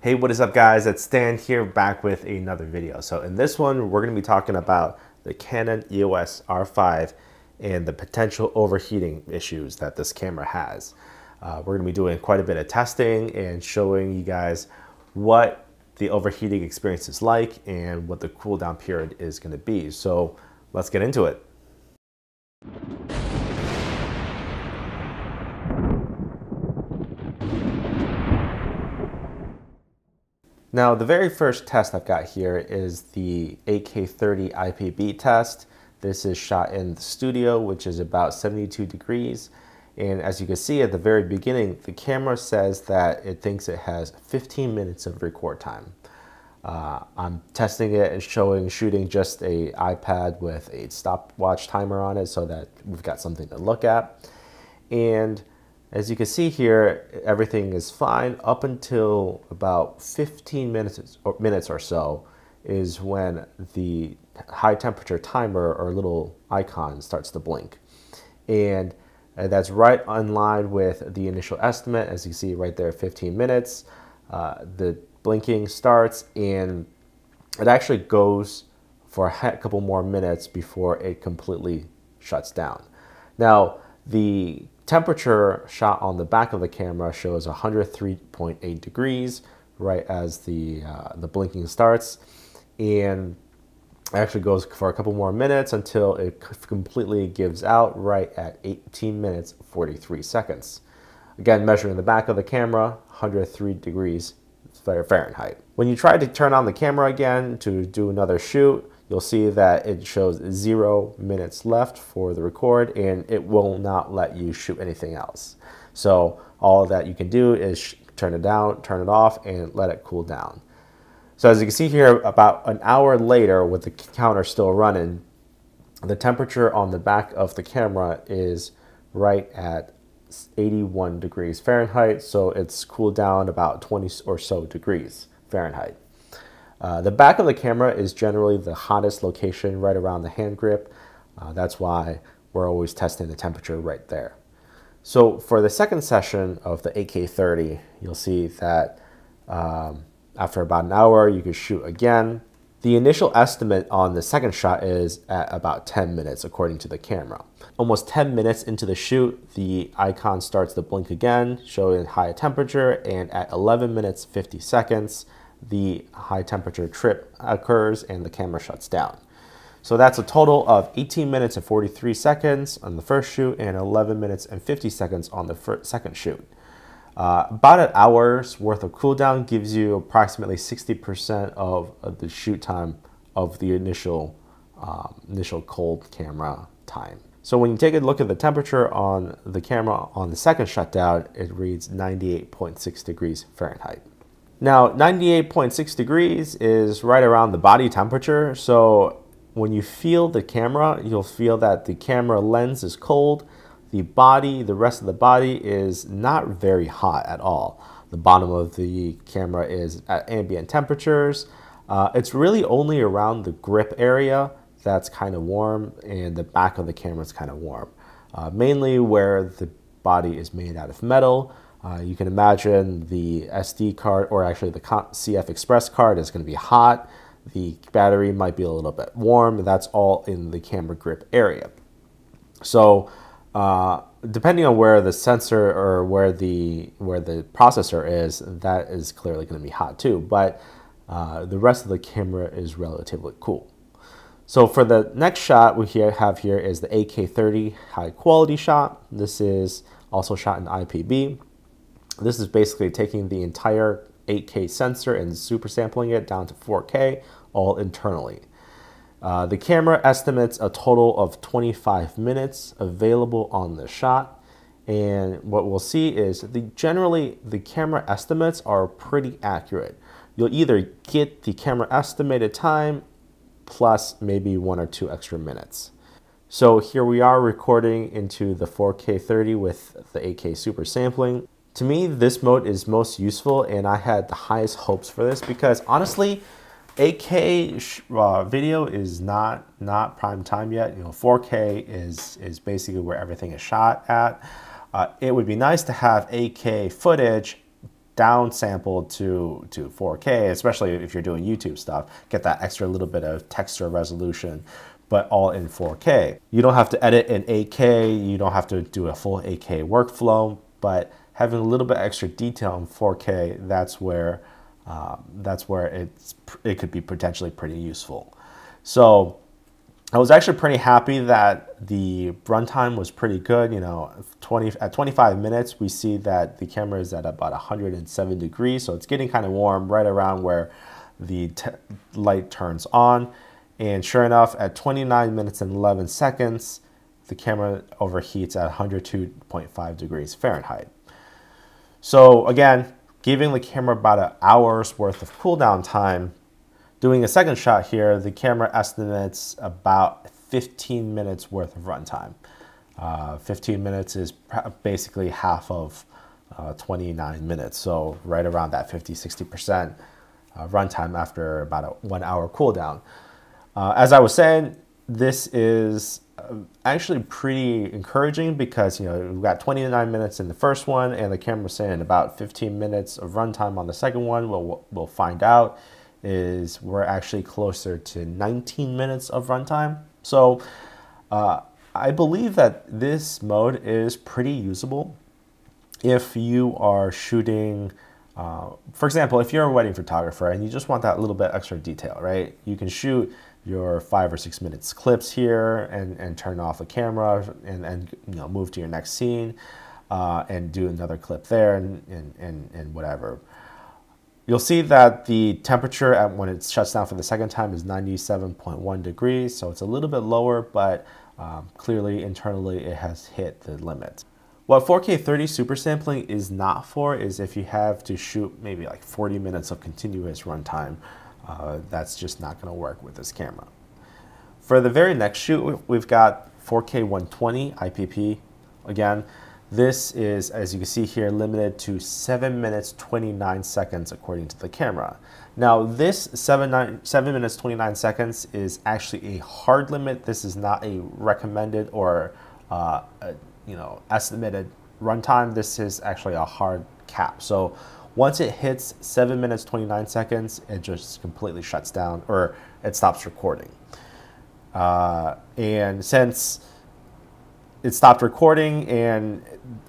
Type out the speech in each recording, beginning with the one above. Hey, what is up guys? It's Stan here back with another video. So in this one, we're going to be talking about the Canon EOS R5 and the potential overheating issues that this camera has. We're going to be doing quite a bit of testing and showing you guys what the overheating experience is like and what the cool down period is going to be. So let's get into it. Now, the very first test I've got here is the 8K30 IPB test. This is shot in the studio, which is about 72 degrees. And as you can see at the very beginning, the camera says that it thinks it has 15 minutes of record time. I'm testing it and shooting just an iPad with a stopwatch timer on it so that we've got something to look at. And as you can see here, everything is fine up until about 15 minutes or so is when the high temperature timer or little icon starts to blink. And that's right in line with the initial estimate. As you see right there, 15 minutes, the blinking starts and it actually goes for a couple more minutes before it completely shuts down. Now, the temperature shot on the back of the camera shows 103.8 degrees right as the blinking starts, and actually goes for a couple more minutes until it completely gives out right at 18 minutes 43 seconds. Again, measuring the back of the camera, 103 degrees Fahrenheit. When you try to turn on the camera again to do another shoot, you'll see that it shows 0 minutes left for the record and it will not let you shoot anything else. So all that you can do is turn it down, turn it off, and let it cool down. So as you can see here, about an hour later with the counter still running, the temperature on the back of the camera is right at 81 degrees Fahrenheit. So it's cooled down about 20 or so degrees Fahrenheit. The back of the camera is generally the hottest location right around the hand grip. That's why we're always testing the temperature right there. So for the second session of the 8K30, you'll see that after about an hour, you can shoot again. The initial estimate on the second shot is at about 10 minutes, according to the camera. Almost 10 minutes into the shoot, the icon starts to blink again, showing high temperature, and at 11 minutes, 50 seconds, the high temperature trip occurs and the camera shuts down. So that's a total of 18 minutes and 43 seconds on the first shoot and 11 minutes and 50 seconds on the second shoot. About an hour's worth of cooldown gives you approximately 60% of the shoot time of the initial cold camera time. So when you take a look at the temperature on the camera on the second shutdown, it reads 98.6 degrees Fahrenheit. Now, 98.6 degrees is right around the body temperature, so when you feel the camera, you'll feel that the camera lens is cold, the body, the rest of the body is not very hot at all. The bottom of the camera is at ambient temperatures. It's really only around the grip area that's kind of warm, and the back of the camera is kind of warm, mainly where the body is made out of metal. You can imagine the SD card, or actually the CF Express card, is going to be hot. The battery might be a little bit warm. That's all in the camera grip area. So depending on where the sensor or where the processor is, that is clearly going to be hot too. But the rest of the camera is relatively cool. So for the next shot we have here is the 8K30 high quality shot. This is also shot in IPB. This is basically taking the entire 8K sensor and super sampling it down to 4K, all internally. The camera estimates a total of 25 minutes available on the shot. And what we'll see is generally the camera estimates are pretty accurate. You'll either get the camera estimated time plus maybe 1 or 2 extra minutes. So here we are recording into the 4K30 with the 8K super sampling. To me, this mode is most useful, and I had the highest hopes for this because honestly, 8K video is not prime time yet. You know, 4K is basically where everything is shot at. It would be nice to have 8K footage downsampled to 4K, especially if you're doing YouTube stuff, get that extra little bit of texture resolution, but all in 4K. You don't have to edit in 8K, you don't have to do a full 8K workflow, but having a little bit extra detail in 4K, that's where it could be potentially pretty useful. So I was actually pretty happy that the runtime was pretty good. You know, at 25 minutes, we see that the camera is at about 107 degrees, so it's getting kind of warm right around where the light turns on. And sure enough, at 29 minutes and 11 seconds, the camera overheats at 102.5 degrees Fahrenheit. So again, giving the camera about an hour's worth of cool down time. Doing a second shot here, the camera estimates about 15 minutes worth of runtime. 15 minutes is basically half of 29 minutes, so right around that 50–60% runtime after about a 1 hour cooldown. As I was saying, this is actually pretty encouraging because, you know, we've got 29 minutes in the first one, and the camera's saying about 15 minutes of runtime on the second one. We'll find out is we're actually closer to 19 minutes of runtime. So I believe that this mode is pretty usable if you are shooting, for example, if you're a wedding photographer and you just want that little bit extra detail, right? You can shoot your 5 or 6 minutes clips here and turn off the camera and you know, move to your next scene and do another clip there and whatever. You'll see that the temperature when it shuts down for the second time is 97.1 degrees, so it's a little bit lower, but clearly internally it has hit the limit. What 4K30 super sampling is not for is if you have to shoot maybe like 40 minutes of continuous runtime. That's just not going to work with this camera. For the very next shoot, we've got 4K120 IPP again. This is, as you can see here, limited to 7 minutes, 29 seconds according to the camera. Now this 7 minutes, 29 seconds is actually a hard limit. This is not a recommended or, you know, estimated runtime. This is actually a hard cap. So once it hits 7 minutes, 29 seconds, it just completely shuts down or it stops recording. And since it stopped recording and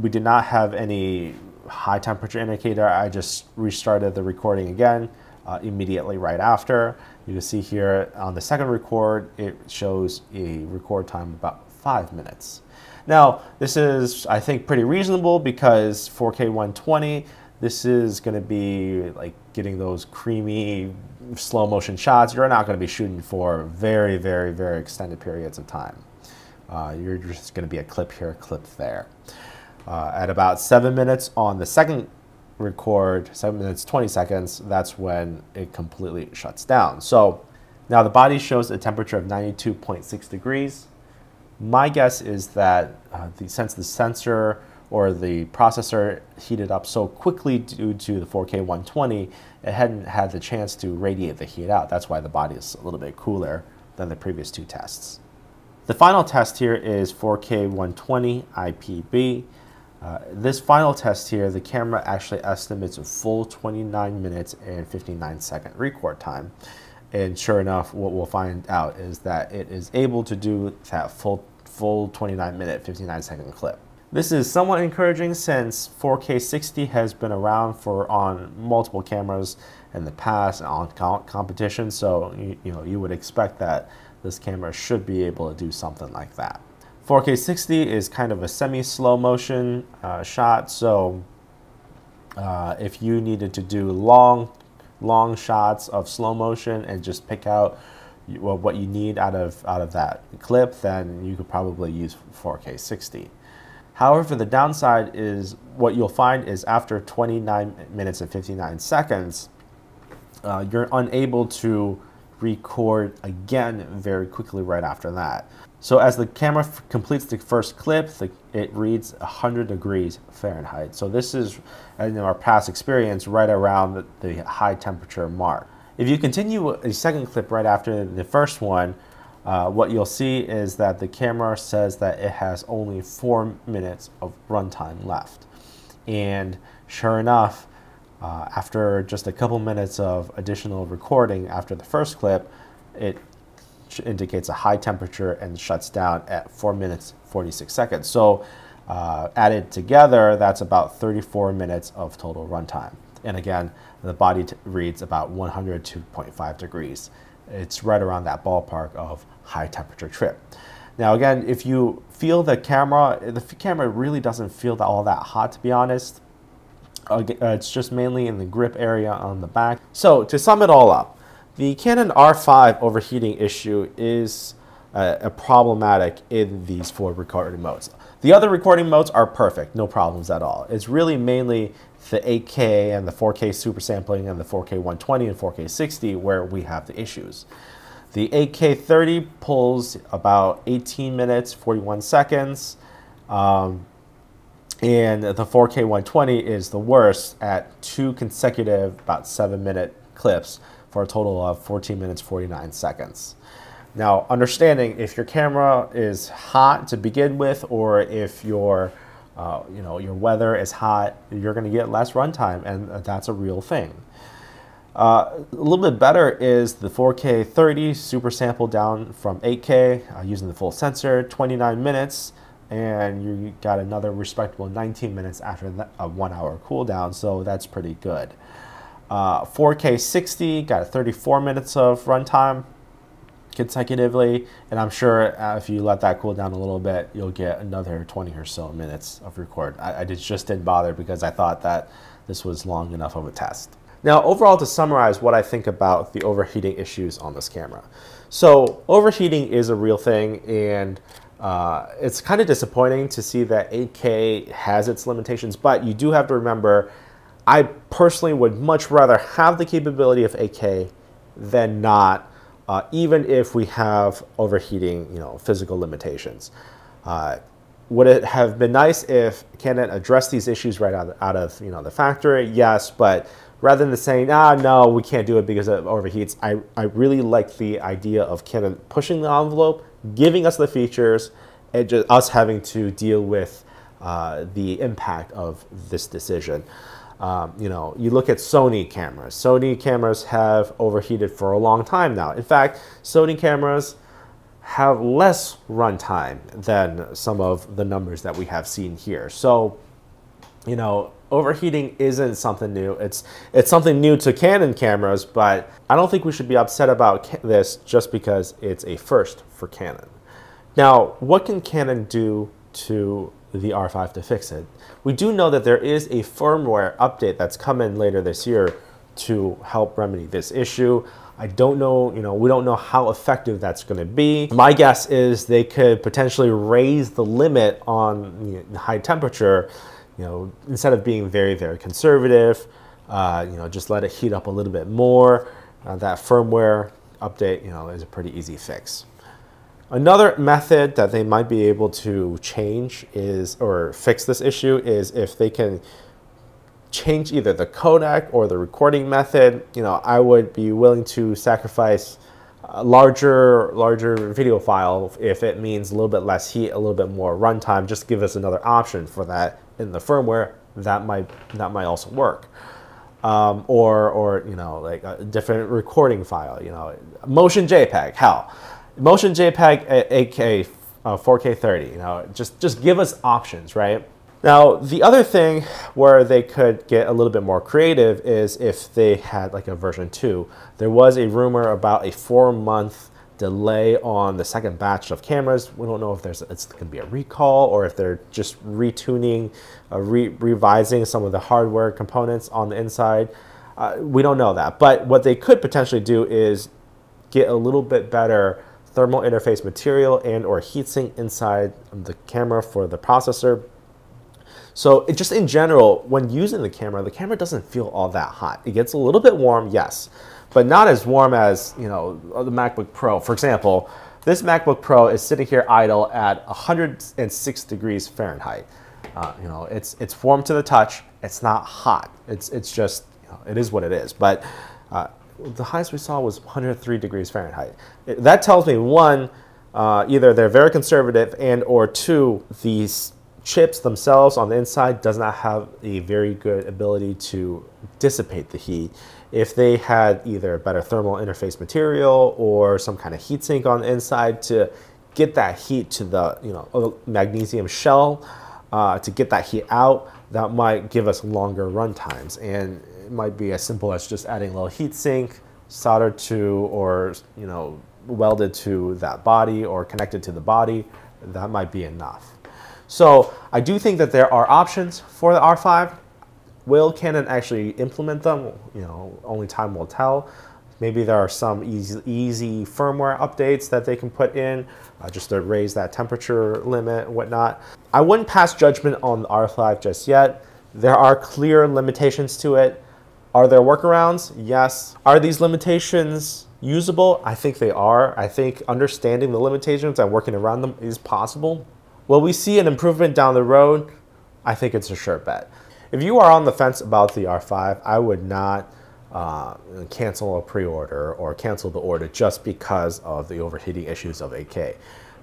we did not have any high temperature indicator, I just restarted the recording again immediately right after. You can see here on the second record, it shows a record time of about 5 minutes. Now, this is, I think, pretty reasonable because 4K 120, this is going to be like getting those creamy slow motion shots. You're not going to be shooting for very, very, very extended periods of time. You're just going to be a clip here, a clip there. At about 7 minutes on the second record, 7 minutes, 20 seconds, that's when it completely shuts down. So now the body shows a temperature of 92.6 degrees. My guess is that since the sensor or the processor heated up so quickly due to the 4K 120, it hadn't had the chance to radiate the heat out. That's why the body is a little bit cooler than the previous two tests. The final test here is 4K 120 IPB. This final test here, the camera actually estimates a full 29 minutes and 59 second record time. And sure enough, what we'll find out is that it is able to do that full 29 minute, 59 second clip. This is somewhat encouraging since 4K60 has been around on multiple cameras in the past and on competition. So, you know, you would expect that this camera should be able to do something like that. 4K60 is kind of a semi-slow motion shot, so if you needed to do long shots of slow motion and just pick out what you need out of that clip, then you could probably use 4K60. However, the downside is what you'll find is after 29 minutes and 59 seconds, you're unable to record again very quickly right after that. So as the camera completes the first clip, it reads 100 degrees Fahrenheit. So this is, in our past experience, right around the high temperature mark. If you continue a second clip right after the first one, what you'll see is that the camera says that it has only 4 minutes of runtime left. And sure enough, After just a couple minutes of additional recording after the first clip, it indicates a high temperature and shuts down at 4 minutes 46 seconds. So added together, that's about 34 minutes of total runtime. And again, the body reads about 102.5 degrees. It's right around that ballpark of high temperature trip. Now again, if you feel the camera really doesn't feel all that hot, to be honest. It's just mainly in the grip area on the back. So to sum it all up, the Canon R5 overheating issue is problematic in these four recording modes. The other recording modes are perfect, no problems at all. It's really mainly the 8K and the 4K super sampling and the 4K120 and 4K60 where we have the issues. The 8K30 pulls about 18 minutes, 41 seconds. And the 4K120 is the worst at 2 consecutive, about 7-minute clips for a total of 14 minutes, 49 seconds. Now, understanding if your camera is hot to begin with, or if your, your weather is hot, you're going to get less runtime, and that's a real thing. A little bit better is the 4K30 super sample down from 8K using the full sensor, 29 minutes. And you got another respectable 19 minutes after a 1-hour cooldown, so that's pretty good. 4K60 got 34 minutes of runtime consecutively, and I'm sure if you let that cool down a little bit, you'll get another 20 or so minutes of record. I just didn't bother because I thought that this was long enough of a test. Now, overall, to summarize what I think about the overheating issues on this camera. So, overheating is a real thing, and it's kind of disappointing to see that 8K has its limitations, but you do have to remember, I personally would much rather have the capability of 8K than not, even if we have overheating, physical limitations. Would it have been nice if Canon addressed these issues right out of the factory? Yes, but rather than saying, ah, no, we can't do it because it overheats, I really like the idea of Canon pushing the envelope, giving us the features, and just us having to deal with the impact of this decision. You look at Sony cameras. Sony cameras have overheated for a long time now. In fact, Sony cameras have less runtime than some of the numbers that we have seen here. So, overheating isn't something new. It's something new to Canon cameras, but I don't think we should be upset about this just because it's a first for Canon. Now, what can Canon do to the R5 to fix it? We do know that there is a firmware update that's coming later this year to help remedy this issue. I don't know, we don't know how effective that's going to be. My guess is they could potentially raise the limit on high temperature. Instead of being very, very conservative, just let it heat up a little bit more. That firmware update, is a pretty easy fix. Another method that they might be able to change is, or fix this issue, is if they can change either the codec or the recording method. I would be willing to sacrifice a larger video file if it means a little bit less heat, a little bit more runtime. Just give us another option for that in the firmware. That might also work, or like a different recording file. Motion JPEG. Hell, Motion JPEG 8K 4K30. Just give us options, right? Now, the other thing where they could get a little bit more creative is if they had like a version 2. There was a rumor about a 4-month delay on the second batch of cameras. We don't know if it's going to be a recall or if they're just retuning, revising some of the hardware components on the inside. We don't know that. But what they could potentially do is get a little bit better thermal interface material and or heatsink inside the camera for the processor. So just in general, when using the camera doesn't feel all that hot. It gets a little bit warm, yes, but not as warm as, the MacBook Pro. For example, this MacBook Pro is sitting here idle at 106 degrees Fahrenheit. It's warm to the touch. It's not hot. It's just, it is what it is. But the highest we saw was 103 degrees Fahrenheit. That tells me, one, either they're very conservative, and or two, these chips themselves on the inside does not have a very good ability to dissipate the heat. If they had either better thermal interface material or some kind of heatsink on the inside to get that heat to the magnesium shell, to get that heat out, that might give us longer run times. And it might be as simple as just adding a little heatsink soldered to, or welded to that body or connected to the body. That might be enough. So I do think that there are options for the R5. Will Canon actually implement them? Only time will tell. Maybe there are some easy firmware updates that they can put in, just to raise that temperature limit and whatnot. I wouldn't pass judgment on the R5 just yet. There are clear limitations to it. Are there workarounds? Yes. Are these limitations usable? I think they are. I think understanding the limitations and working around them is possible. Will we see an improvement down the road? I think it's a sure bet. If you are on the fence about the R5, I would not cancel a pre-order or cancel the order just because of the overheating issues of 8K.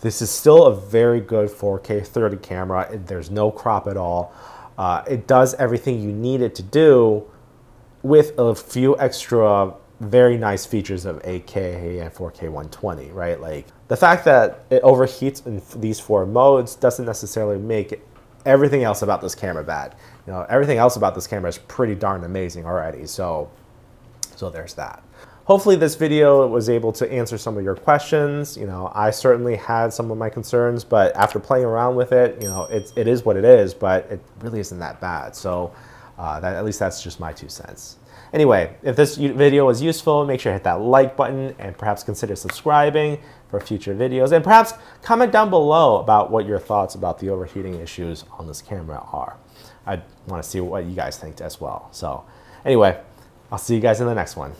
This is still a very good 4K 30 camera. There's no crop at all. It does everything you need it to do with a few extra very nice features of 8K and 4K120, right? Like the fact that it overheats in these four modes doesn't necessarily make everything else about this camera bad. Everything else about this camera is pretty darn amazing already. So there's that. Hopefully this video was able to answer some of your questions. I certainly had some of my concerns, but after playing around with it, it is what it is, but it really isn't that bad. So at least that's just my 2 cents. Anyway, if this video was useful, make sure to hit that like button and perhaps consider subscribing for future videos, and perhaps comment down below about what your thoughts about the overheating issues on this camera are. I want to see what you guys think as well. So anyway, I'll see you guys in the next one.